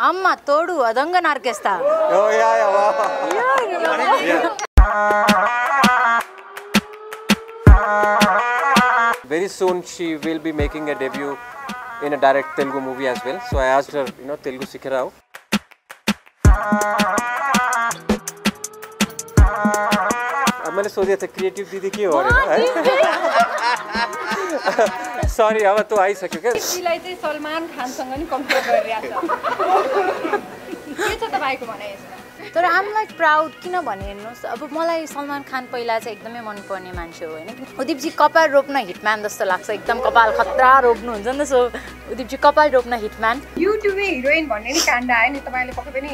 Amma Todu, Adangan Orchestra. Oh, yeah, yeah, wow. Yeah, yeah. Yeah. Very soon she will be making a debut in a direct Telugu movie as well. So I asked her, you know, Telugu Sikhirao. I thought that creative didi ki ho raha. Sorry, I was too high. I Salman Khan song compare kar raha tha. So I'm like proud ki na bane no. Ab malai Salman Khan pahila cha ekdamai man parne manche ho haina. Udip ji kapal ropna hitman jasto लाग्छ एकदम कपाल खतरा रोप्नु हुन्छ नि so Udip ji कपाल रोप्ना hitman YouTube heroine भन्ने नि काण्ड आयो नि तपाईले पक्कै पनि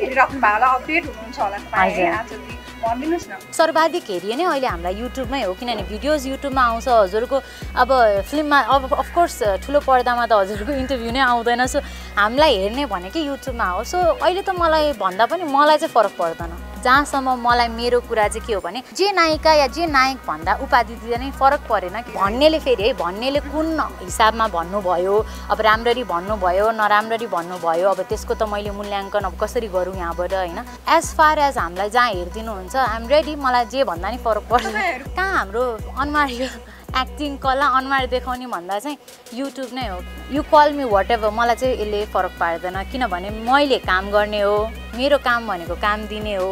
हेरिराख्नु भएको होला अपडेट हुनुहुन्छ होला तपाई आज भन्दिनुस् न सर्वाधिक हेरिए नै अहिले हामीलाई युट्युबमै हो किनभने भिडियोज युट्युबमा आउँछ हजुरको अब फिल्ममा अफ कोर्स ठुलो पर्दामा त हजुरको इन्टरभ्यु नै आउँदैन सो हामीलाई हेर्ने भनेकै युट्युबमा हो सो अहिले त मलाई भन्दा पनि मलाई चाहिँ फरक पर्दैन जहाँसम्म मलाई मेरो कुरा चाहिँ के हो भने जे नायिका या जे नायक भन्दा उपाधि दिँदा नै फरक परेन भन्नेले फेरि है भन्नेले कुन हिसाबमा भन्नु भयो अब राम्ररी भन्नु भयो नराम्ररी भन्नु भयो अब त्यसको त मैले मूल्याङ्कन अब कसरी गरौँ यहाँबाट हैन एज फार एज हामीलाई जहाँ हेर्दिनु हुन्छ आई एम रेडी मलाई जे भन्दा नि फरक पर्दैन कहाँ हाम्रो अनुहार एक्टिङ कला अनुहार देखाउने भन्दा चाहिँ युट्युब नै हो यु कल मी व्हाटएभर मलाई चाहिँ यसले फरक पार्दैन किनभने मैले काम गर्ने हो मेरो काम भनेको काम दिने हो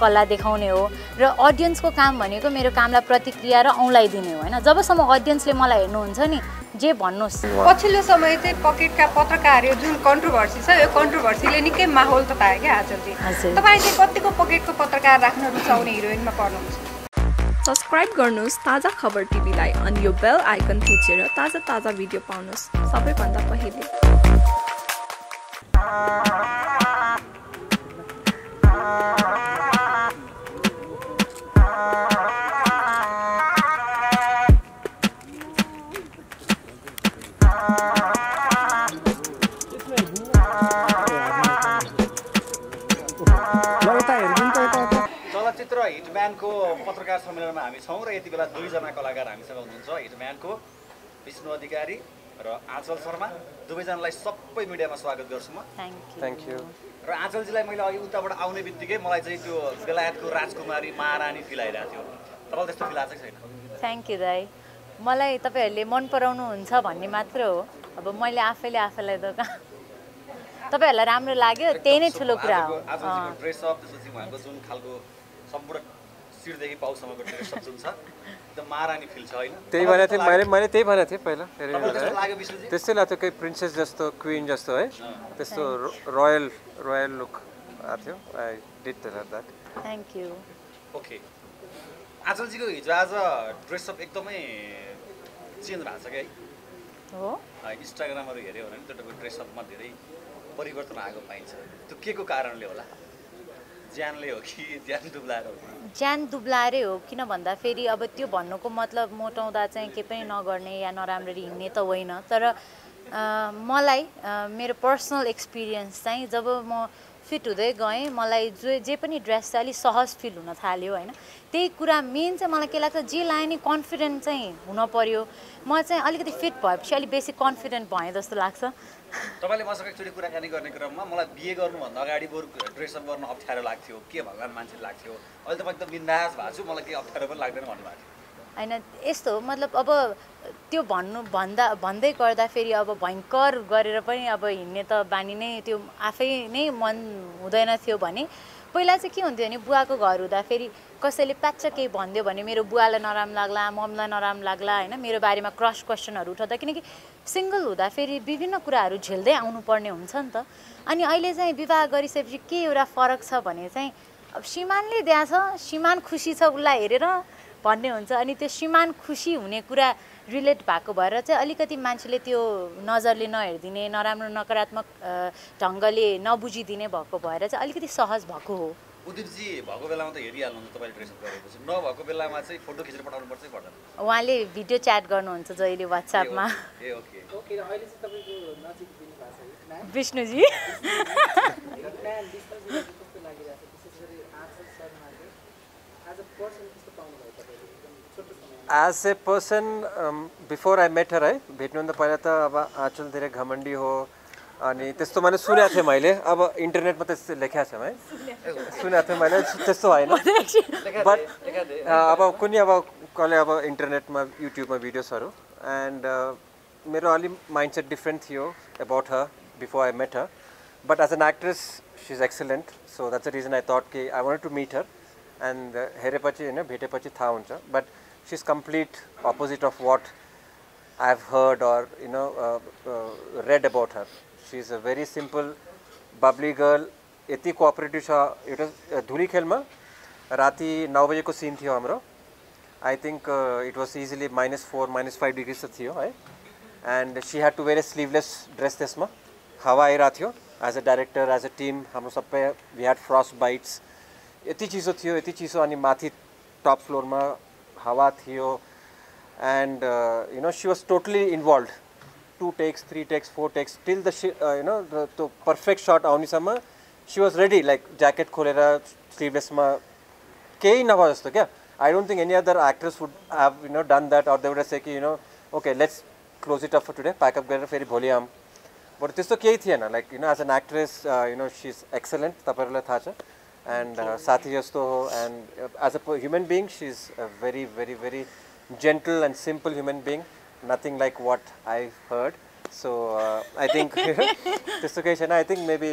कला देखाउने हो र अडियन्सको काम भनेको मेरो कामलाई प्रतिक्रिया र औँलाई दिने हो हैन जबसम्म अडियन्सले मलाई हेर्नुहुन्छ नि जे भन्नुस् पछिल्लो समय चाहिँ पकेटका पत्रकार यो जुन कन्ट्रोभर्सी छ यो कन्ट्रोभर्सीले निकै माहौल ततायो के आजलजी तपाई चाहिँ कतिको पकेटको पत्रकार राख्न रुचाउने हिरोइनमा पर्नुहुन्छ Subscribe गर्नुस् ताजा खबर टिभी लाई अनि यो बेल आइकन थिचेर ताजा ताजा भिडियो पाउनुस् सबैभन्दा पहिले चलचित्र हिटम्यान को पत्रकार सम्मेलनमा हामी छौं र यति बेला दुई जना कलाकार हामीसँग हुनुहुन्छ हिटम्यान को विष्णु अधिकारी र आँचल शर्मा दुवै जनालाई सबै मिडियामा स्वागत गर्छु म थ्यांक यू र आँचल जीलाई मैले अघि उताबाट आउने बित्तिकै मलाई चाहिँ त्यो बेलायतको राजकुमारी महारानी फिल आइरा थियो तपाईलाई त्यस्तो फिल आछ छैन थ्यांक यू दाइ मलाई तपाईहरुले मन पराउनु हुन्छ भन्ने मात्र हो अब मैले आफैले आफैलाई त तपाईहरुलाई राम्रो लाग्यो त्यही नै ठूलो कुरा हो आँचल जीको ड्रेस अप त्यसपछि उहाँको जुन खालको सम्पूर्ण सिरदेखि पाउसम्मको ड्रेस अप जुन छ एकदम महारानी फिल छ हैन त्यही भने थिए मैले त्यही भने थिए पहिला त्यसै लाग्यो के प्रिन्सेस जस्तो क्वीन जस्तो है त्यस्तो रोयल रोयल लुक आथ्यो I did that thank you okay Aanchal जीको हिजो आज ड्रेस अप एकदमै चेन्ज भएको छ के हो इन्स्टाग्रामहरु हेर्यो भने त्यसको ड्रेस अपमा धेरै परिवर्तन आएको पाइन्छ त्यो केको कारणले होला ज्यानले हो कि ज्यान दुब्लाएरै हो किन भन्दा फेरि अब त्यो भन्नुको मतलब मोटाउँदा चाहिँ के पनि नगर्ने या नराम्ररी हिँड्ने त होइन तर मलाई मेरो पर्सनल एक्सपिरियन्स चाहिँ जब म फिट हुँदै गएँ मलाई जे पनि ड्रेस चाहिँ अलि सहज फिल हुन थाल्यो हैन त्यही कुरा मेन चाहिँ मलाई के लाग्छ जे लाए नि कन्फिडेन्ट चाहिँ हुन पर्यो म चाहिँ अलिकति फिट भएपछि अलि बेसी कन्फिडेन्ट भएँ जस्तो लाग्छ तपाईले मसँग एकचोटी कुराकानी गर्ने क्रममा मलाई बिहे गर्नु भन्दा अगाडि बोर ड्रेस अप गर्न अप्ठ्यारो लाग्थ्यो के भगवान मान्छे लाग्थ्यो अहिले त म एकदम बिन्दास भाछु मलाई के अप्ठ्यारो पनि लाग्दैन भन्नु भएको थियो हैन यस्तो हो मतलब अब त्यो भन्नु भन्दै गर्दा फेरि अब भयंकर गरेर पनि अब हिन्ने त बानी नै त्यो आफै नै मन हुँदैन थियो भने पहिला चाहिँ के हुन्थ्यो भने बुवाको घर हुँदा फेरि कसैले प्याच्च केही भन्दियो भने मेरो बुवालाई नराम लाग्ला मम्मीलाई नराम लाग्ला हैन मेरो बारेमा क्रस क्वेशनहरु उठाउँदा किनकि सिंगल हुँदा फेरि विभिन्न कुराहरु झेल्दै आउनु पर्ने हुन्छ नि त अनि अहिले चाहिँ विवाह गरिसकेपछि के एउटा फरक छ भने चाहिँ अब श्रीमानले दिया छ श्रीमान खुसी छ उलाई हेरेर भन्ने हुन्छ अनि त्यो श्रीमान खुसी हुने कुरा रिलेट भएको भएर चाहिँ अलिकति मान्छेले त्यो नजरले नहेर्दिने नराम्रो नकारात्मक ढंगले नबुझिदिने भएको भएर चाहिँ अलिकति सहज भएको हो उदिप जी भएको बेलामा त हेरिहाल्नु हुन्छ तपाईले ड्रेस अप गरेपछि नभएको बेलामा चाहिँ फोटो खिचेर पठाउनु पर्छ कि पर्दैन उहाँले भिडियो च्याट गर्नुहुन्छ जहिले WhatsApp मा ए ओके ओके र अहिले चाहिँ तपाईको नजिक दिनु भएको छ विष्णु जी रत्नाल विष्णु जी कस्तो लागिरहेछ विशेष गरी आँचल शर्माले आज पर्सन कस्तो पाउनु भयो तपाईले As a person, before I met her, I met her. Before I met her, I was very घमंडी हो अनि त्यस्तो मैले सुनेको थिए मैले अब इन्टरनेटमा त लेख्या छ मैले सुनेको थिए मैले त्यस्तो हैन बट अब कुनै अब कले अब इन्टरनेटमा युट्युबमा भिडियोसहरु एन्ड मेरो अलि माइन्डसेट डिफरेंट थियो about her before I met her but as an actress she is excellent so that's the reason I thought कि I wanted to meet her and हेरेपछि हैन भेटेपछि थाहा हुन्छ but she is complete opposite of what I have heard or you know read about her She's a very simple, bubbly girl. Iti cooperative sha. It was Dhuli Khelma. Rati 9 baje ko scene thiyo hamro. I think it was easily -4, -5 degrees thiyo. And she had to wear a sleeveless dress tesma. Hawa aayi raha thiyo. As a director, as a team, hamro sab pe we had frost bites. Iti chizo thiyo, iti chizo ani mathi top floor ma hawa thiyo. And you know she was totally involved. 2 takes, 3 takes, 4 takes till the you know the perfect shot aune samma she was ready like jacket kholera sleeveless ma ke nahi jasto kya I don't think any other actress would have you know done that or they would have said you know okay let's close it up for today pack up garera feri bholi aam but this to ke thi na like you know as an actress you know she's excellent taparla tha cha and sathi jasto and as a human being she's a very gentle and simple human being Nothing like what I've heard. So I think this occasion, I think maybe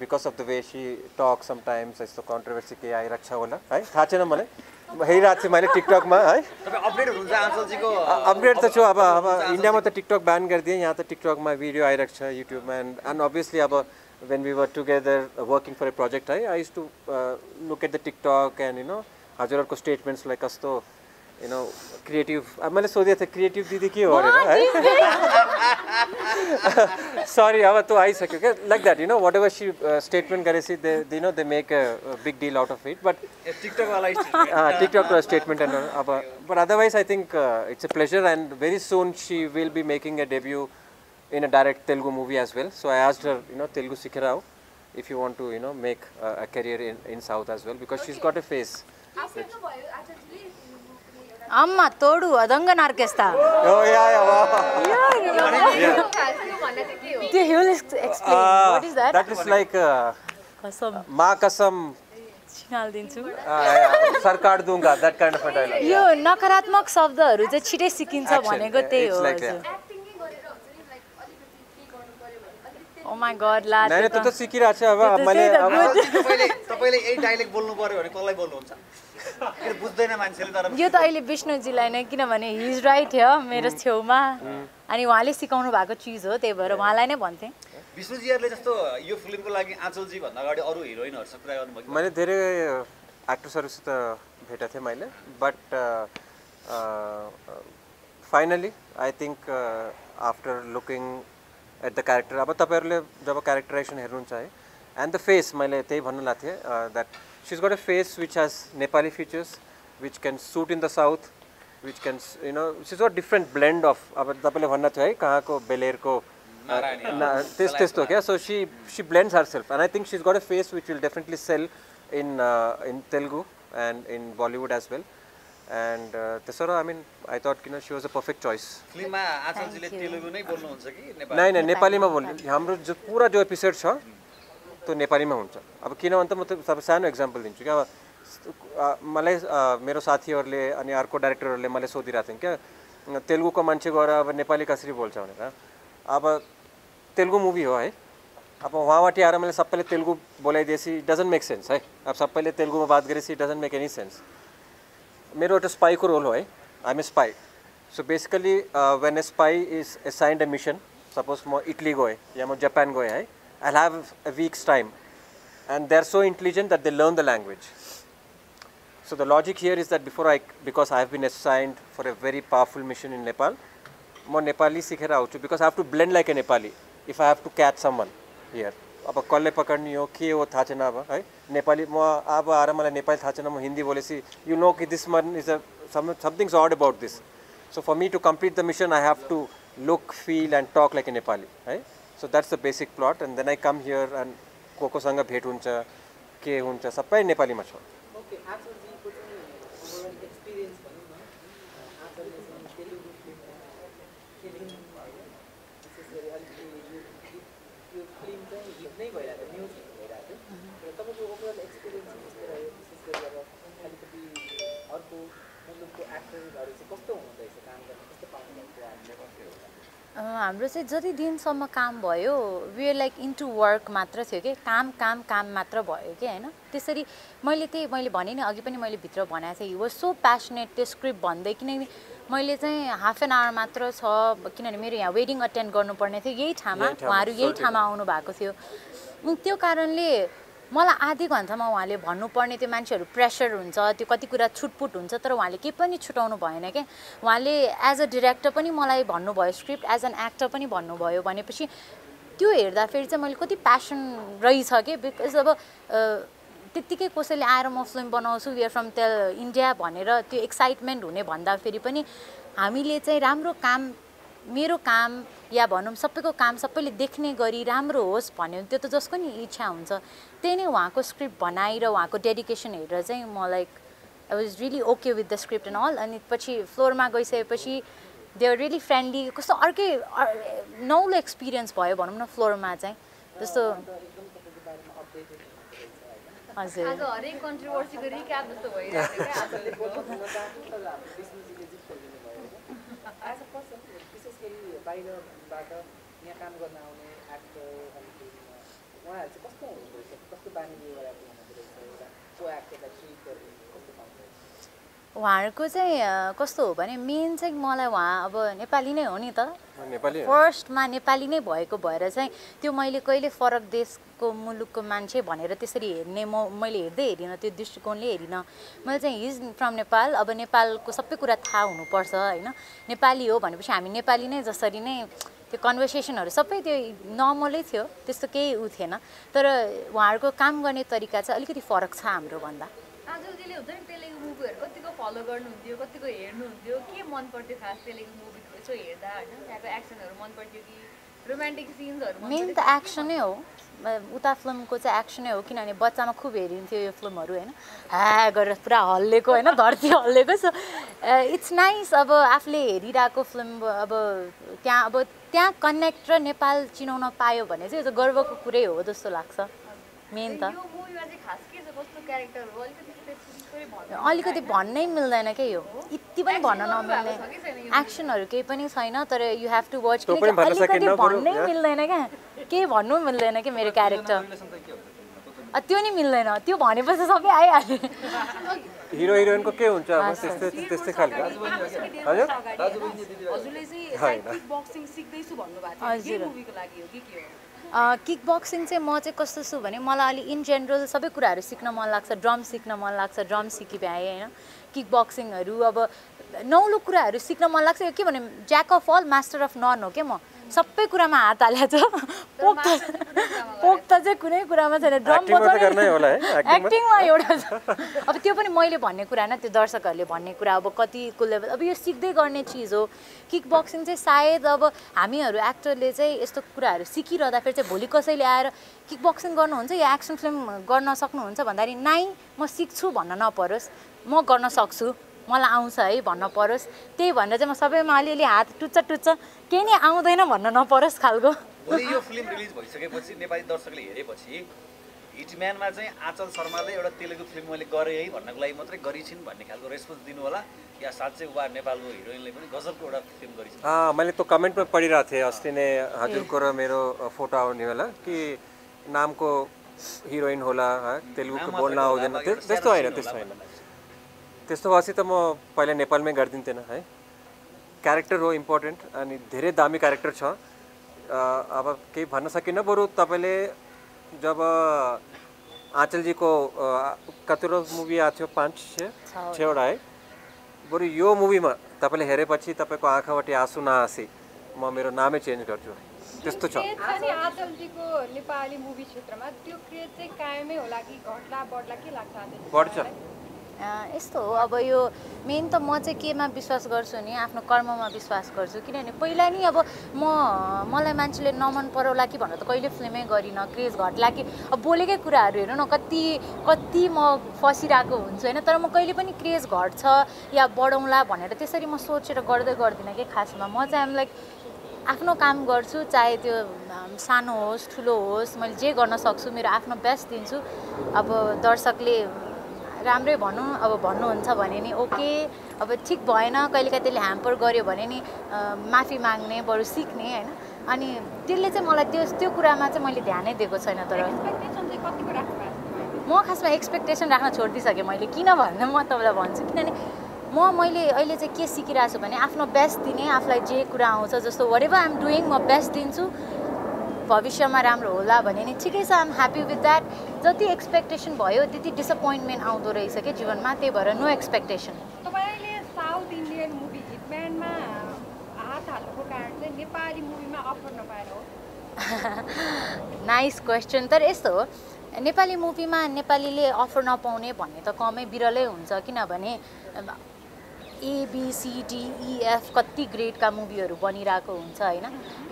because of the way she talks sometimes, it's so controversy. Ke I raksha hola. Hey, thache na male. Hey, raat se male TikTok ma. Hey. Upgrade huncha Aanchal ji ko. Upgrade to chho ab India ma to TikTok ban kar diye. Yahan to TikTok ma video I raksha YouTube ma and obviously ab when we were together working for a project, I used to look at the TikTok and you know hajaron ko statements like asto. You know, creative. अब मैंने सोचा था creative दीदी क्या हो रहा है? Sorry, अब तो आई सके क्या? Like that, you know, whatever she statement करे सी, they you know they make a big deal out of it. But TikTok वाला statement. हाँ, TikTok वाला statement है ना. अब but otherwise I think it's a pleasure and very soon she will be making a debut in a direct Telugu movie as well. So I asked her, you know, Telugu सीख रहा हो, if you want to you know make a career in South as well because she's got a face. Amma todu adanga narkesta. Oh yeah, wow. Yeah. He will explain. What is that? That is like kasam. Ma kasam. Chinal dinchu. Sarkar dunga. That kind of a dialogue. Yo nakaratmak shabdaharu jo chite sikincha bhaneko tei ho. It's like Oh my God, la. Nahi nahi to sikira chha aba amale tapaile ei dialogue bolnu paryo bhane kolai bolnu huncha. यो त अहिले विष्णुजीलाई नै किनभने he is right here मेरो छेउमा अनि उहाँले सिकाउनु भएको चीज हो त्यही भएर उहाँलाई नै भन्थे विष्णुजीहरुले जस्तो यो फिल्मको लागि आँचल जी भन्दा अगाडि अरु हिरोइनहरुसँग कुरा गर्नुभएको मैले धेरै एक्ट्रेसहरुसँग भेटेको थिए मैले but finally I think after looking at the character अब तपाईहरुले जब क्यारेक्टराइजेसन हेर्नुहुन्छ है एन्ड द फेस मैले त्यही भन्नु लाग्थे that She's got a face which has Nepali features, which can suit in the south, which can, you know, she's got different blend of. Tapale bhanna chahiye kaha ko Belair ko, this to kya. So she blends herself, and I think she's got a face which will definitely sell in Telugu and in Bollywood as well. And Tesoro, I mean, I thought you know she was a perfect choice. Film ma Aanchal ji le Telugu nahi bolnu huncha ki Nepali? Nahi nahi Nepali ma bolnu. Hamro jo pura jo episode cha. तो नेपाली में होन्चा अब किन भन्दा म त सब सानो example दिन्छु के मलाई मेरो साथीहरुले अनि अर्को डाइरेक्टरहरुले मलाई सोधिराथेन के तेलुगुको मान्छे गएर अब नेपाली कसरी बोल्छ भनेर अब तेलुगु मुभी हो है अब वहाबाट आएर मैले सबैले तेलुगु बोलाइदिएसी डजन्ट मेक सेन्स है अब सबैले तेलुगुमा बात गरेसी डजन्ट मेक एनी सेन्स मेरो एउटा स्पाईको रोल हो है I am a spy so basically when a spy is assigned a mission suppose म इटली गए या म जापान गए है I'll have a week's time, and they're so intelligent that they learn the language. So the logic here is that because I have been assigned for a very powerful mission in Nepal, more Nepali sikhera ho chhu because I have to blend like a Nepali. If I have to catch someone here, ab kolle pakadni ho ki ho thache na ba hai Nepali mo ab aara mala Nepali thache na mo Hindi bole si you know ki this man is a something's odd about this. So for me to complete the mission, I have to look, feel, and talk like a Nepali. Right? So that's the basic plot, and then I come here and Koko Sanga bhet huncha, ke huncha, sabai Nepali ma chha. Okay, Aanchal ji ko chai experience bhanau na. Aanchal ji Telugu film, Telugu, नहीं भइरहेको थियो news भइरहेको थियो र तपाईको overall experience कस्तो रह्यो विशेष गरी अब अलिकति अर्को मुलुकको एक्टरहरुले चाहिँ कस्तो हुँदैछ काम गर्न कस्तो पाउनुहुन्छ हामीले कस्तो हाम्रो चाहिँ जति दिनसम्म काम भयो we are like into work मात्र थियो के काम काम काम मात्र भयो के हैन त्यसरी मैले भने नि अघि पनि मैले भित्र भने चाहिँ वाज सो प्याशनेट त्यो स्क्रिप्ट भन्दै किनकि मैले चाहिँ हाफ एन आवर मात्र छ किनभने मेरो यहाँ वेडिङ अटेन्ड गर्नुपर्ने थियो यही ठामा उहाँहरु यही ठामा आउनु भएको थियो त्यो कारणले मलाई आधी घण्टामा उहाँले भन्नुपर्ने त्यो मान्छेहरु प्रेसर हुन्छ त्यो कति कुरा छुटपुट हुन्छ तर उहाँले के पनि छुटाउनु भएन के उहाँले एज अ डाइरेक्टर पनि मलाई भन्नुभयो स्क्रिप्ट एज एन एक्टर पनि भन्नुभयो भनेपछि त्यो हेर्दा फेरि चाहिँ मैले कति प्यासन रहिछ के बिकज अब त्यतिकै कसैले आएर म फिल्म बनाउँछु we are from tell India भनेर त्यो एक्साइटमेन्ट हुने भन्दा फेरि पनि हामीले चाहिँ राम्रो काम मेरो काम या भनौं सबैको काम सबैले देख्ने गरी राम्रो होस् भन्यो त्यो त जसको नि इच्छा हुन्छ त्यही नै उहाँको स्क्रिप्ट बनाएर उहाँको डेडिकेसन हेरेर चाहिँ म like I was really okay with the script and all अनि पछि फ्लोरमा गइसकेपछि दे आर रियली फ्रेन्डली कस्तो अर्कै नौलो एक्सपिरियन्स भयो भनौं न फ्लोरमा चाहिँ त्यस्तो हजुर आज हरेक कन्ट्रोभर्सीको रिक्याप जस्तो भइरहेको छ आजले बोल्नु नचाहन्छु तर विष्णुजीले जित खोलिदिनु भयो आज पर्सन विशेष गरी बाहिरबाट यहाँ काम गर्न आउने एक्टर अनि उहाँहरु चाहिँ कस्तो हुनुहुन्छ कस्तो बानी लिएर आउनुहुन्छ त्यो एक्टरलाई ट्रिट गर्ने कस्तो पाउँछ उहाँहरुको चाहिँ कस्तो हो भने मेन चाहिँ मलाई उहाँ अब नेपाली नै हो नि त नेपाली फर्स्टमा नेपाली नै भएको भएर चाहिँ त्यो मैले कहिले फरक देशको मुलुकको मान्छे भनेर त्यसरी हेर्ने मैले हेर्दै हेरिन त्यो दृष्टिकोणले हेरिन मैले चाहिँ हिज फ्रम नेपाल अब नेपालको सबै कुरा थाहा हुनुपर्छ हैन नेपाली हो भनेपछि हामी नेपाली नै जसरी नै त्यो कन्भर्सेसनहरु सबै त्यो नर्मलै थियो त्यस्तो केही उ थिएन तर उहाँहरुको काम गर्ने तरिका चाहिँ अलिकति फरक छ हाम्रो भन्दा आजले हुन्छ नि तेलुगु मुभीहरु कतिको फलो गर्नुहुन्थ्यो कतिको हेर्नुहुन्थ्यो के मन पर्थ्यो खास तेलुगु मुभीहरु यसो हेर्दा हैन त्यहाँको एक्सनहरु मन पर्थ्यो कि रोमान्टिक सीन्सहरु मन मेन त एक्सन नै हो उता फिल्मको चाहिँ एक्सन नै हो किनभने बच्चामा खूब हेरिन्थ्यो यो फिल्महरु हैन हा गरेर पुरा हल्लेको हैन धरती हल्लेको सो इट्स नाइस अब आफले हेरिराको फिल्म अब त्यहाँ कनेक्ट र नेपाल चिनाउन पायो भने चाहिँ यो गर्वको कुरै हो जस्तो लाग्छ मेन त यो मुभीमा चाहिँ खास के छ कस्तो क्यारेक्टर हो अलिकति अलिकति भन्नै मिल्दैन के यो यति पनि भन्न नमिल्ने एक्सनहरु केही पनि छैन तर यु ह्याभ टु वाच अलिकति भन्नै मिल्दैन के के भन्नु मिल्दैन के मेरो क्यारेक्टर त्यो नि मिल्दैन त्यो भनेपछि सबै आइहाल्यो हिरो हिरोइनको के हुन्छ अब त्यस्तै त्यस्तै खालको हजुर हजुरले चाहिँ किक बक्सिङ सिक्दै छु भन्नुभएको थियो यो मुभीको लागि हो कि के हो किक बक्सिङ चाहिँ म चाहिँ कस्तो छु भने मलाई अलि इन जेनरल सबै कुराहरु सिक्न मन लाग्छ ड्रम सिक्न मन लाग्छ ड्रम सिकि भए हैन किक बक्सिङहरु अब नौलो कुराहरु सिक्न मन लाग्छ यो के भने jack of all master of none हो के म सबै कुरामा हात हालेछ पोक त चाहिँ कुनै कुरामा छैन ड्रम बजाउने होला है एक्टिङमा एउटा छ अब त्यो पनि मैले भन्ने कुरा हैन त्यो दर्शकहरुले भन्ने कुरा अब कतिको लेभल अब यो सिक्दै गर्ने चीज हो किक बक्सिङ चाहिँ सायद अब हामीहरु एक्टरले चाहिँ यस्तो कुराहरु सिकिरहदा फेरि चाहिँ भोलि कसैले आएर किक बक्सिङ गर्नुहुन्छ या एक्सन फिल्म गर्न सक्नुहुन्छ भन्दाखेरि नाइ म सिक्छु भन्न नपरोस् म गर्न सक्छु मलाई आउँछ है भन्न परोस् त्यही भनेर चाहिँ म सबैमा अलिअलि हात टुच्च टुच्च के नि आउँदैन भन्न नपरोस् खालको भोलि यो फिल्म रिलिज भइसकेपछि नेपाली दर्शकले हेरेपछि हिटम्यानमा चाहिँ आँचल शर्माले एउटा तेलुगु फिल्म मैले गरे है भन्नको लागि मात्रै गरिछिन् भन्ने खालको रेस्पोन्स दिनु होला या साच्चै उहाँ नेपालको हिरोइनले पनि गजबको एउटा फिल्म गरिछिन् मैले त कमेन्टमा पढिरा थिए अस्ति नै हजुरको र मेरो फोटो आउने होला कि नामको हिरोइन होला तेलुगुको बोल्न आउँदैन त्यस्तो हैन त्यस्तो हैन त्यस्तो वासी त म पहिले नेपालमै गर्दिन्थेन है क्यारेक्टर हो इम्पोर्टेन्ट अनि धेरै दामी क्यारेक्टर छ अब केही भन्न सकिन्न बरु तपाईले जब आँचलजीको कतिवटा मुभी आएको थियो 5-6 है बरु यो मुभीमा तपाईले हेरेपछि तपाईँको आँखाबाट आँसु नआसी म मेरो नामै चेन्ज गर्छु त्यस्तो छ अनि आँचलजीको नेपाली मुभी क्षेत्रमा त्यो क्रेज चाहिँ कायमै होला कि घट्ला बढ्ला के लाग्छ आँचलजी बढ्छ यस्तो हो अब यो मेन त म चाहिँ केमा विश्वास गर्छु नि आफ्नो कर्ममा विश्वास गर्छु किनभने पहिला नि अब मलाई मान्छेले नमन पराउला कि भनेर त कहिले फिल्मै गरिनँ क्रेज घट्ला कि अब बोलेकै कुराहरु हेर्नु न कति कति म फसिराको हुन्छु हैन तर म कहिले पनि क्रेज घट्छ या बढाउला भनेर त्यसरी म सोचेर गर्दै गर्दिनँ के खासमा म चाहिँ आम लाइक आफ्नो काम गर्छु चाहे त्यो सानो होस् ठुलो होस् मैले जे गर्न सक्छु मेरो आफ्नो बेस्ट दिन्छु अब दर्शकले राम्रै भन्नु अब भन्नुहुन्छ भने नि ओके अब ठीक भएन कहिलेकाहीँ त्यसले ह्याम्पर गर्यो भने नि माफी माग्ने बरु सिक्ने हैन अनि त्यसले चाहिँ मलाई त्यो कुरामा चाहिँ मैले ध्यानै दिएको छैन तर एक्सपेक्टेसन चाहिँ कतिको राख्नु म खासमा एक्सपेक्टेसन राख्न छोडिदिसके मैले किन भन्नु म तपाईलाई भन्छु किनभने मैले अहिले चाहिँ के सिकिरहेछु भने आफ्नो बेस्ट दिने आफुलाई जे कुरा आउँछ जस्तो व्हाटएभर आई एम डुइङ म बेस्ट दिन्छु भविष्यमा राम्रो होला भन्ने नि ठीकै छ I am happy with that जति एक्सपेक्टेसन भयो त्यति डिसअपॉइन्टमेन्ट आउँदो रहेछ के जीवनमा त्यही भएर नो एक्सपेक्टेसन तपाईले साउथ इन्डियन मुभी हिटम्यानमा हात हाल्नुको कारण चाहिँ नेपाली मुभीमा अफर नपाएर हो नाइस क्वेशन तर यस्तो हो नेपाली मुभीमा नेपालीले अफर नपाउने भन्ने त कमै बिरलै हुन्छ किनभने A, B, C, D, E, F कति ग्रेडका मुभीहरु बनिरहेको हुन्छ हैन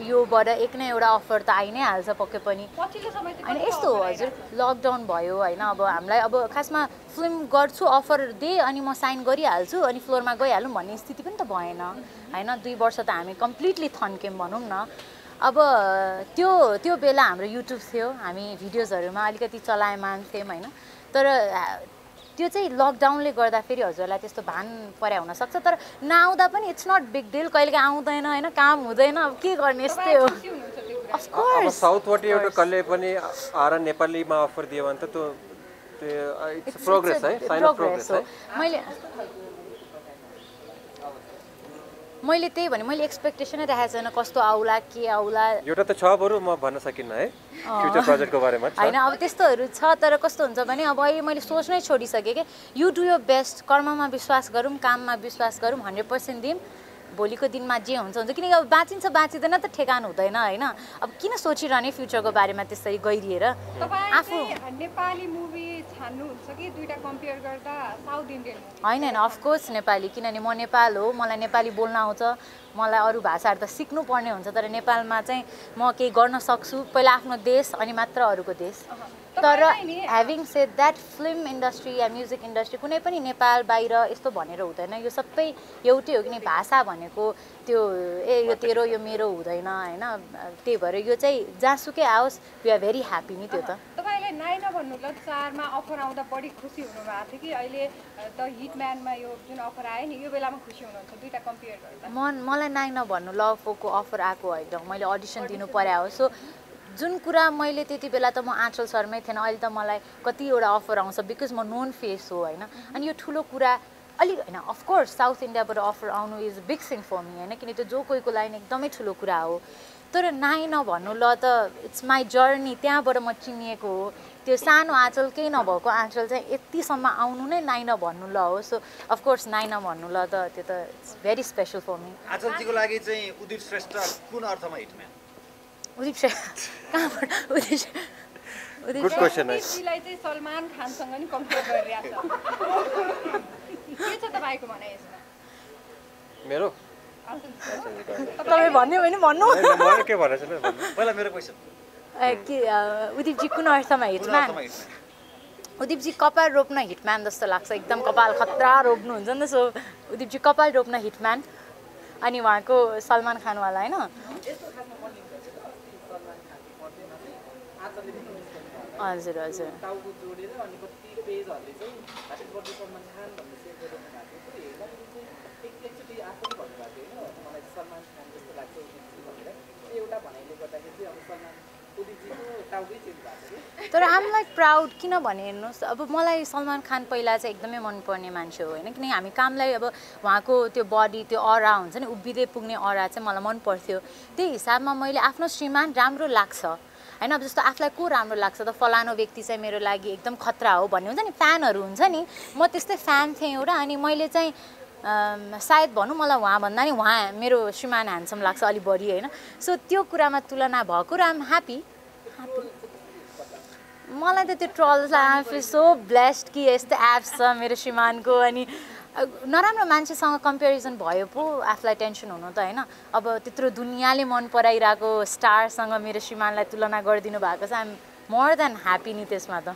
योबाट एक न एउटा अफर त आइ नै हाल्छ पक्कै पनि अनि यस्तो हो हजुर लकडाउन भयो हैन अब हामीलाई अब खासमा फिल्म गर्छु अफर दे अनि म साइन गरिहाल्छु अनि फ्लोरमा गइहालौं भन्ने स्थिति पनि त भएन हैन 2 वर्ष त हामी कम्प्लिटली थन्केम भनौं न अब त्यो बेला हाम्रो युट्युब थियो हामी भिडियोजहरुमा अलिकति चलायमान थियौं हैन तर त्यो चाहिँ लकडाउनले गर्दा फेरि हजुरलाई त्यस्तो भान पर्या हुन सक्छ तर नआउँदा पनि इट्स नट बिग डिल कहिले आउँदैन हैन काम हुँदैन अब के गर्ने यस्तै हो अफ कोर्स साउथ वाटी एउटा कल्ले पनि आरा नेपालीमा अफर दियो भने त इट्स प्रोग्रेस है साइन अफ प्रोग्रेस है मैले त्यही भने मैले एक्सपेक्टेसन नै राखेको छैन कस्तो आउला के आउला एउटा त छ बरु म भन्न सकिन्न है फ्युचर प्रोजेक्टको बारेमा हैन अब त्यस्तोहरु छ तर कस्तो हुन्छ भने अब अहिले मैले सोच्नै छोडिसके के यु डु योर बेस्ट कर्ममा विश्वास गरौं काममा विश्वास गरौं 100% दिम भोलिको दिनमा जे हुन्छ हुन्छ किनकि अब बाँचिन्छ बाँचिदैन त ठेगान हुँदैन हैन अब किन सोचिरहने फ्युचरको बारेमा त्यसरी गइरिएर आफु नेपाली मुभी छान्नु हुन्छ कि दुईटा कम्पेयर गर्दा साउथ इन्डियन हैन हैन अफ कोर्स नेपाली किनभने म नेपाल हो मलाई नेपाली बोल्न आउँछ मलाई अरु भाषाहरु त सिक्नु पर्ने हुन्छ तर नेपालमा चाहिँ म के गर्न सक्छु पहिला आफ्नो देश अनि मात्र अरुको देश तर having said that film industry या म्युजिक इन्डस्ट्री कुनै पनि नेपाल बाहिर यस्तो भनेर हुँदैन यो सबै एउटै हो किन भाषा भनेको त्यो ए यो तेरो यो मेरो हुँदैन हैन त्यही भएर यो चाहिँ जासुकै आओस् वी आर भेरी ह्यापी नि त्यो त तपाईले नाइन भन्नु ल 4 मा अफर आउँदा बढी खुसी हुनु भएको थियो कि अहिले द हिटम्यान मा यो जुन अफर आयो नि यो बेलामा खुसी हुनुहुन्छ दुईटा कम्पेयर गर्दा मलाई नाइन भन्नु ल फोको अफर आको होइन मैले अडिसन दिनु पर्या हो सो जुन कुरा मैले त्यति बेला त म आँचल सरमै थिएन अहिले त मलाई कति एउटा अफर आउँछ बिकज म नोन फेस हो हैन अनि यो ठुलो कुरा अलि हैन अफ कोर्स साउथ इन्डियाबाट अफर आउनु is big thing for me हैन किन त्यो जो कोहीको लागि एकदमै ठुलो कुरा हो तर नाइ नभन्नु ल त इट्स माइ जर्नी त्यहाँबाट म चिनिएको हो त्यो सानो आँचल केही नभएको आँचल चाहिँ यतिसम्म आउनु नै नाइ नभन्नु ल हो सो अफ कोर्स नाइ नभन्नु ल त त्यो त it's very special for me आँचलजीको लागि चाहिँ उदित श्रेष्ठ कुन अर्थमा हिटम्यान सलमान खानसँग नि कम्पेयर गरिरहेको छ के छ तपाईको भनाइ यसमा मेरो तपाई भन्ने हो नि भन्नु मैले के भनेछ नि भन्नु पहिला मेरो क्वेशन के उदिपजी कुन अर्थमा हिटम्यान उदिपजी कपाल रोप्न हिटम्यान जस्तो लाग्छ एकदम कपाल खतरा रोप्नु हुन्छ नि सो उदिपजी कपाल रोप्न हिटम्यान अनि उहाँको सलमान खान वाला हैन हजुर हजुर तर आई एम लाइक प्राउड किनभने हेर्नुस् अब मलाई सलमान खान पहिला चाहिँ एकदमै मनपर्ने मान्छे हो हैन किनकि हामी कामलाई अब उहाँको त्यो बडी त्यो अरा हुन्छ नि उभिदै पुग्ने अरा चाहिँ मलाई मन पर्थ्यो त्यही हिसाबमा मैले आफ्नो श्रीमान राम्रो लाग्छ हैन अब जस्तो आफुलाई को राम्रो लाग्छ त फलानो व्यक्ति चाहिँ मेरो लागि एकदम खतरा हो भन्ने हुन्छ नि फ्यानहरु हुन्छ नि म त्यस्तै फ्यान थिएँ एउटा अनि मैले चाहिँ सायद भन्नु मलाई वहाँ भन्दा नि वहाँ मेरो श्रीमान ह्यान्डसम लाग्छ अलि बढी हैन सो त्यो कुरामा तुलना भएको र आई एम ह्यापी मलाई त त्यो ट्रल आई एम सो ब्लेस्ड कि यस्तो एप्स छ मेरो श्रीमानको अनि नराम्रो मान्छेसँग कम्पेरिजन भयो पो आफुलाई टेन्सन हुनु त हैन अब त्यत्रो दुनियाले मन पराइराको स्टारसँग मेरो श्रीमानलाई तुलना गरिदिनु भएको छ आइम मोर देन ह्यापी नि त्यसमा त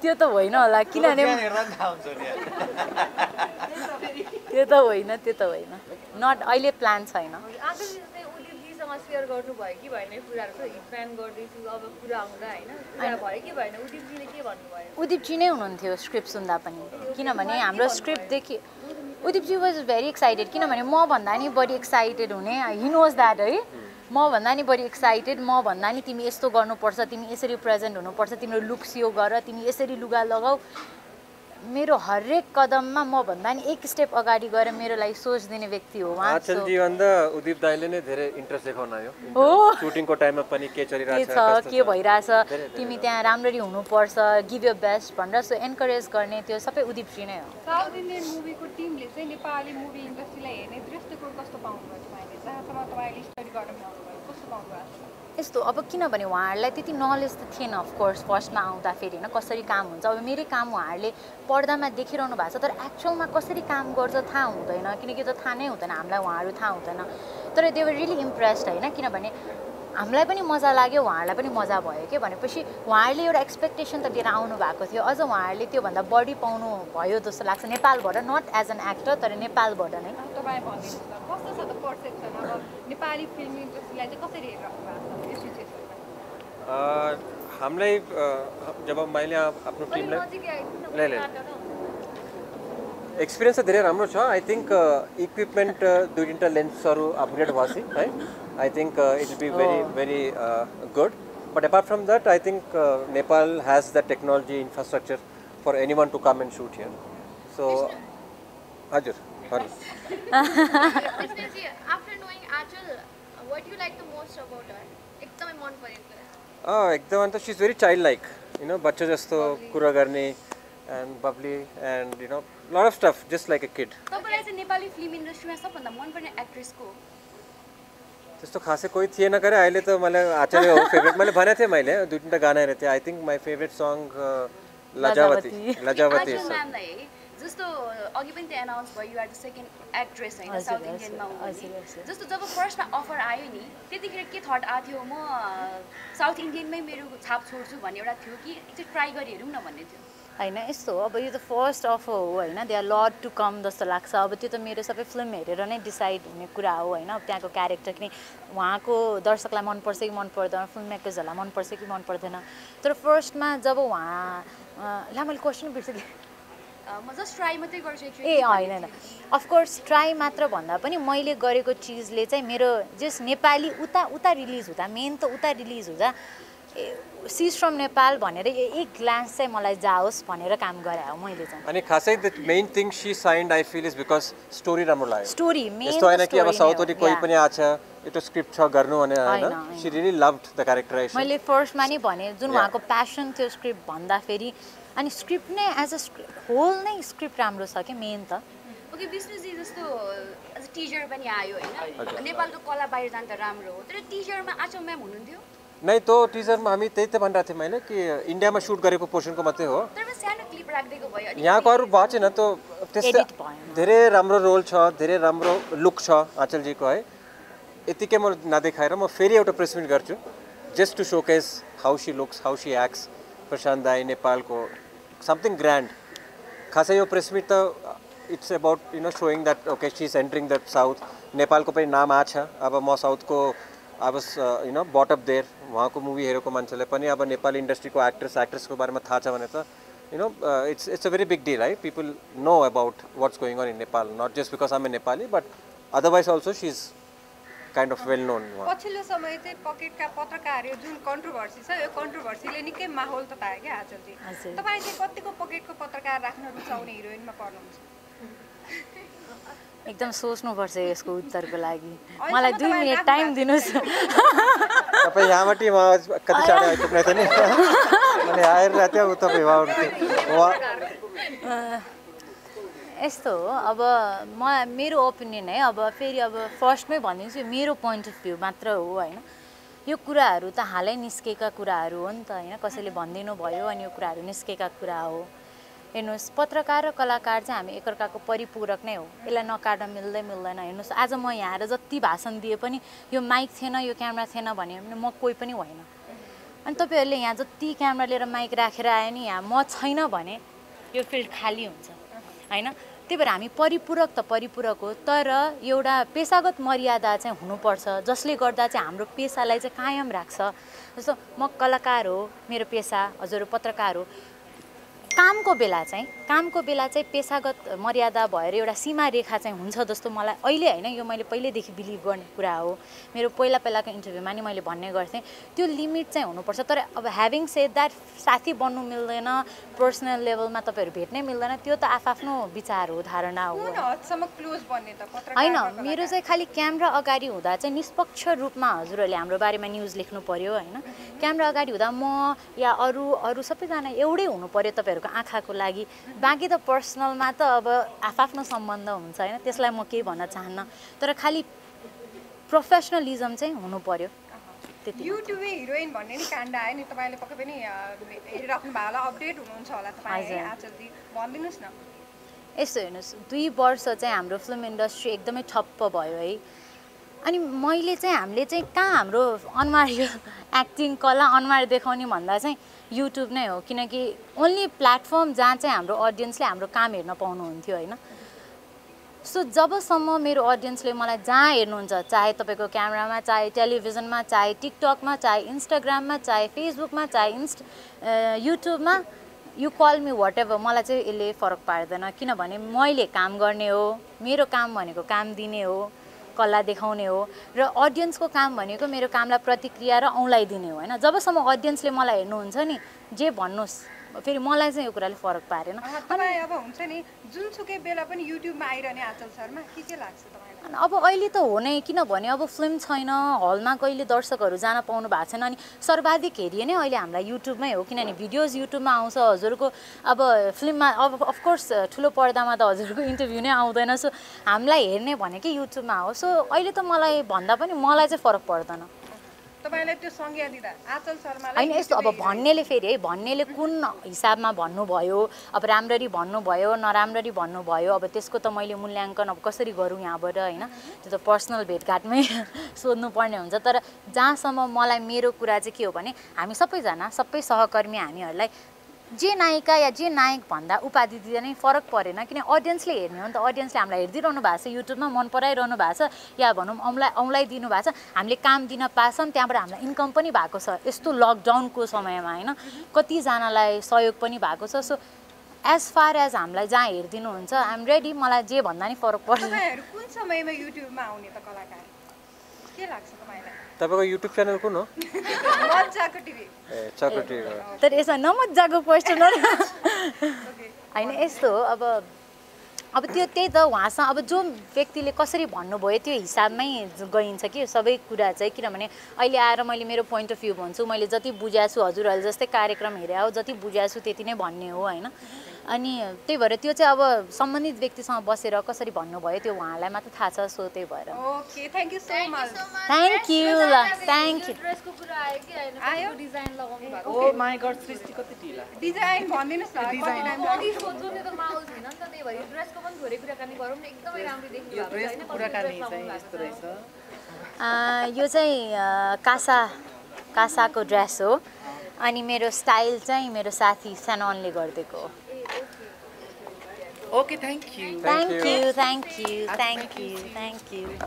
त्यो त होइन होला किनभने त्यो त होइन नट अहिले प्लान छैन शेयर गर्नु भयो कि भएन पुराहरू छ प्लान गर्दै छु अब पुरा आउँदा हैन पुरा भयो कि भएन उदिपजीले के भन्नु भयो उदिपजी नै हुनुहुन्थ्यो स्क्रिप्ट सुन्दा पनि किनभने हाम्रो स्क्रिप्ट देखि उदिपजी वाज भेरी एक्साइटेड किनभने म भन्दा नि बडी एक्साइटेड हुने ही नोज दैट है म भन्दा नि बडी एक्साइटेड म भन्दा नि तिमी यस्तो गर्नुपर्छ तिमी यसरी प्रेजेन्ट हुनुपर्छ तिम्रो लुक्स यो गर तिमी यसरी लुगा लगाऊ मेरो हरेक कदममा म भन्दा नि एक स्टेप अगाडि गएर मेरो लागि सोच दिने व्यक्ति हो उहाँ आँचल जी भन्दा उदिप दाइले नै धेरै इन्ट्रेस्ट देखाउनुभयो सुटिङको टाइममा पनि के चलिरहेछ के भइराछ तिमी त्यहाँ राम्ररी हुनुपर्छ गिभ योर बेस्ट भनेर सो एन्करेज गर्ने त्यो सबै उदिप जी नै हो साउथ इन्डियन मुभीको टिमले चाहिँ नेपाली मुभी इन्डस्ट्रीलाई हेर्ने दृष्टिकोण कस्तो पाउनुभयो तपाईले जहाँसम्म तपाईले स्टडी गर्न पाउनुभयो कस्तो पाउनुभयो यस्तो अब किनभने उहाँहरुलाई त्यति नलेज त थिएन अफ कोर्स फर्स्टमा आउँदा फेरि हैन कसरी काम हुन्छ अब मेरो काम उहाँहरुले पर्दामा देखिरहनु भएको छ तर एक्चुअलमा कसरी काम गर्छ थाहा हुँदैन किनकि त्यो थाहा नै हुँदैन हामीलाई उहाँहरु थाहा हुँदैन तर दे वर रियली इम्प्रेस्ड हैन किनभने हामीलाई पनि मजा लाग्यो उहाँहरुलाई पनि मजा भयो के भनेपछि उहाँहरुले एउटा एक्सपेक्टेसन त लिएर आउनु भएको थियो अझ उहाँहरुले त्यो भन्दा बढी पाउनु भयो जस्तो लाग्छ नेपालबाट नट एज एन एक्टर तर नेपालबाट नै तपाई भन्दिनु कस्तो छ त पर्सेप्सन अब नेपाली फिल्म इन्डस्ट्रीलाई चाहिँ कसरी हेरिराख्नु भएको छ यो सिचुएसनमा हामीलाई जब मैले आफ्नो टिमलाई ले एक्सपीरियन्स त धेरै राम्रो छ आई थिंक इक्विपमेन्ट दुई तिनटा लेन्सहरु अपग्रेड भएपछि है I think it will be very, very good. But apart from that, I think Nepal has the technology infrastructure for anyone to come and shoot here. So, Hajur. After knowing Aanchal, what do you like the most about her? Ekdamai man parecho. Ekdamai she's very childlike. You know, bacha jasto kura garne and bubbly and you know, lot of stuff just like a kid. So, but as a Nepali film industry, has sabhanda man parne actress ko. त्यस्तो खासै कोही थिएन गरे अहिले त मलाई आचार्य हो favourite मैले भने थिए मैले दुई तीनटा गाना हेरेथे I think my favourite song Lajawati Lajawati छ जस्तो अघि पनि त्यो अनाउन्स भयो you are the second actress हैन साउथ इन्डियनमा जस्तो जब फर्स्टमा अफर आयो नि त्यतिखेर के थट आथ्यो म साउथ इन्डियनमै मेरो छाप छोड्छु भन्ने एउटा थियो कि एकचोटि ट्राई गरि हेरौँ न भन्ने थियो हैन यस्तो अब यो त फर्स्ट अफर हो हैन they are lot to come जस्तो लाग्छ अब त्यो त मेरो सबै फिल्म हेरेर नै डिसाइड हुने कुरा हो हैन अब त्यहाँको क्यारेक्टर किन उहाँको दर्शकलाई मनपर्छ कि मन पर्दैन फिल्म मेकर्सहरूलाई मनपर्छ कि मन पर्दैन तर फर्स्टमा जब उहाँ ला मैले क्वेसन बिर्सेँ म जस्ट ट्राई मात्रै गर्छु ए हैन अफकोर्स ट्राई मात्र भन्दा पनि मैले गरेको चिजले चाहिँ मेरो जस नेपाली उता रिलिज हुँदा मेन त उता रिलिज हुँदा She's from Nepal. Bhaner ek glance se malai jaos bhaner kaam garao maile chai. Ani khasai the main thing she signed I feel is because story ramro lagyo. Story main story. Story na ki aba South Odi koi pani acha eto script cha garnu bhane haina. She really loved the characterization. Maile first ma ni bhane jun uhako passion thyo script bhanda feri ani script nai as a whole nai script ramro cha ke main ta. Okay, Vishnu ji jasto as a teacher pani aayo haina. Nepal ko kala bahir jan ta ramro ho. Tara teacher ma Aanchal ma'am hununthyo. नहीं तो teaser में हमी त्यही तो भनिरहेथे मैले कि India में shoot गरेको पोर्सनको मात्रै हो यहाँ को बाँचे न तो धेरै राम्रो रोल छ धेरै राम्रो लुक छ आँचल जी को है यतिकै म नदेखाएर म फेरि एउटा प्रेस मिट गर्छु just to showcase how she looks how she acts Prashant दाई नेपालको समथिङ ग्रान्ड खासै यो प्रेस मिट त it's about you know showing that okay she is entering that south नेपालको पनि नाम आछ अब म साउथको I was, you know, brought up there. वहाँ को movie hero को मन चले पनी अब नेपाली industry को actress को बारे में था चावने था. You know, it's a very big deal, right? People know about what's going on in Nepal, not just because I'm a Nepali, but otherwise also she's kind of well known. पछिल्लो समय ते pocket का पत्रकार जुन controversy छ यो controversy ले निकै माहौल त पाए क्या आजकल जी. तपाईं चाहिँ कतिको pocket को पत्रकार राख्न रुचाउने heroine मा पर्नुहुन्छ? एकदम सोच्नुपर्छ यसको उत्तरको लागि मलाई 2 मिनेट टाइम दिनुस् तपाई यहाँबाट म कति चाँडै आइपुग्ने त नि मैले आएर रातै उ तपाई भा यस्तो हो अब म मेरो ओपिनियन है अब फेरि अब फर्स्टमै भनिदिन्छु मेरो पोइन्ट अफ भ्यू मात्र हो हैन यो कुराहरु त हालै निस्केका कुराहरु हो नि त हैन कसैले भन्दिनु भयो अनि यो कुराहरु निस्केका कुरा हो हेर्नुस् पत्रकार र कलाकार चाहिँ हामी एकअर्काको परिपूरक नै हो यसलाई नकाट्न मिल्दैन हेर्नुस् आज म यहाँ आएर जति भाषण दिए पनि यो माइक थिएन यो क्यामेरा थिएन भने म कोही पनि होइन अनि तपाईहरुले यहाँ जति क्यामेरा लिएर माइक राखेर आए नि यहाँ म छैन भने यो फिल्ड खाली हुन्छ हैन त्यही भएर हामी परिपूरक त परिपूरक हो तर एउटा पेशागत मर्यादा चाहिँ हुनुपर्छ जसले गर्दा चाहिँ हाम्रो पेशालाई चाहिँ कायम राख्छ जस्तो म कलाकार हो मेरो पेशा हजुर पत्रकार हो कामको बेला चाहिँ पेशागत मर्यादा भएर एउटा सीमा रेखा चाहिँ हुन्छ जस्तो मलाई अहिले हैन यो मैले पहिलेदेखि बिलिभ गर्ने कुरा हो मेरो पहिलाको इन्टरभ्युमा नि मैले भन्ने गर्थे त्यो लिमिट चाहिँ हुनुपर्छ तर अब ह्याभिङ सेड दैट साथी बन्नु मिल्दैन पर्सनल लेभलमा तपाईहरु भेट्नै मिल्दैन त्यो त आफआफ्नो विचार हो धारणा हो हैन मेरो चाहिँ खाली क्यामेरा अगाडि हुँदा चाहिँ निष्पक्ष रूपमा हजुरहरुले हाम्रो बारेमा न्यूज लेख्नु पर्यो हैन क्यामेरा अगाडि हुँदा म या अरु सबैजना एउटै हुनु पर्यो तपाईहरुको आँखाको लागि बाकी त पर्सनलमा त अब आफआफ्नो सम्बन्ध हुन्छ हैन त्यसलाई म के भन्न चाहन्न तर खाली प्रोफेसनलिज्म चाहिँ हुनु पर्यो त्यति युट्युबे हिरोइन भन्ने नि काण्ड आयो नि तपाईले पक्कै पनि हेरिराख्नु भएको होला अपडेट हुनुहुन्छ होला तपाई आजल जी भन्दिनुस् न यसो हेर्नुस् 2 वर्ष चाहिँ हाम्रो फिल्म इन्डस्ट्री एकदमै ठप्प भयो है अनि मैले चाहिँ हामीले चाहिँ कहाँ हाम्रो अनुहार एक्टिङ कला अनुहार देखाउने भन्दा चाहिँ युट्युब नै हो किनकि ओन्ली प्लेटफर्म जहाँ चाहिँ हाम्रो ऑडियन्सले हाम्रो काम हेर्न पाउनु हुन्थ्यो हैन सो जबसम्म मेरो ऑडियन्सले मलाई जहाँ हेर्नुहुन्छ चाहे तपाईको क्यामेरामा चाहे टेलिभिजनमा चाहे टिकटकमा चाहे इन्स्टाग्राममा चाहे फेसबुकमा चाहे युट्युबमा यु कॉल मी व्हाटएभर मलाई चाहिँ यसले फरक पार्दैन किनभने मैले काम गर्ने हो मेरो काम भनेको काम दिने हो कला देखाउने हो र ऑडियन्सको काम भनेको मेरो कामलाई प्रतिक्रिया र औँलाई दिने हो हैन जबसम्म ऑडियन्सले मलाई हेर्नु हुन्छ नि जे भन्नुस् फेरि मलाई चाहिँ यो कुराले फरक पारेन अनि अब हुन्छ नि जुनसुकै बेला पनि युट्युबमा आइरहने आँचल शर्मा के लाग्छ तपाईलाई अब अहिले त हो नै किनभने अब फिल्म छैन हलमा कहिले दर्शकहरु जान पाउनु भएको छैन अनि सर्वाधिक हेरिए नै अहिले हामीलाई युट्युबमै हो किनभने भिडियोज युट्युबमा आउँछ हजुरको अब फिल्ममा अब अफ कोर्स ठुलो पर्दामा त हजुरको इन्टरभ्यु नै आउँदैन सो हामीलाई हेर्ने भनेकै युट्युबमा हो सो अहिले त मलाई भन्दा पनि मलाई चाहिँ फरक पर्दैन तपाईले त्यो संज्ञा दिदा आँचल शर्मालाई हैन यस्तो अब भन्नेले फेरि है भन्नेले कुन हिसाबमा भन्नु भयो अब राम्ररी भन्नु भयो नराम्ररी भन्नु भयो अब त्यसको त मैले मूल्यांकन अब कसरी गरौँ यहाँबाट हैन त्यो त पर्सनल भेटघाटमै सोध्नु पर्ने हुन्छ तर जहाँसम्म मलाई मेरो कुरा चाहिँ के हो भने हामी सबैजना सबै सहकर्मी हामीहरुलाई जे नायिका या जे नायक भन्दा उपाधि दिँदा नै फरक परेन किन ऑडियन्सले हेर्ने हो नि त ऑडियन्सले हामीलाई हेर्दिरहनु भएको छ युट्युबमा मन पराइरहनु भएको छ या भनौं औँलाई दिनु भएको छ हामीले काम दिन पाछम त्यहाँबाट हामीलाई इन्कम पनि भएको छ यस्तो लकडाउनको समयमा हैन कति जनालाई सहयोग पनि भएको छ सो एज फार एज हामीलाई जहाँ हेर्दिनु हुन्छ आई एम रेडी मलाई जे भन्दा नि फरक पर्दैन कुन समयमा युट्युबमा आउने त कलाकार के लाग्छ तपाईलाई तपाईको युट्युब च्यानल कुन हो मज्जाको टिभी तर यसमा नमज्जाको क्वेशन हो हैन यस्तो हो अब त्यो त्यही त वहाँसँग अब जो व्यक्तिले कसरी भन्नुभयो त्यो हिसाबमै गइन्छ कि सबै कुरा चाहिँ किनभने अहिले आएर मैले मेरो पोइन्ट अफ भ्यू भन्छु मैले जति बुझ्याछु हजुरहरुले जस्तै कार्यक्रम हेरेको जति बुझ्याछु त्यति नै भन्ने हो हैन अनि त्यही भएर त्यो चाहिँ अब सम्बन्धित व्यक्तिसँग बसेर कसरी भन्नुभयो त्यो उहाँलाई मात्र थाहा छ सो त्यही भएर okay thank you so much thank you ड्रेसको कुरा आयो कि आयो डिजाइन लगाउनु भएको ओ माय गॉड सृष्टि कति ढिला डिजाइन भन्दिनुस् न डिजाइन बडी सोध्नु नि त माउल छैन नि त त्यही भएर ड्रेसको पनि थोरै कुराकानी गरौँ न एकदमै राम्रो देखियो हैन कुराकानी चाहिँ यस्तो रहेछ यो चाहिँ कासाको ड्रेस हो अनि मेरो स्टाइल चाहिँ मेरो साथी सननले गर्देको हो Okay, thank you. Thank you.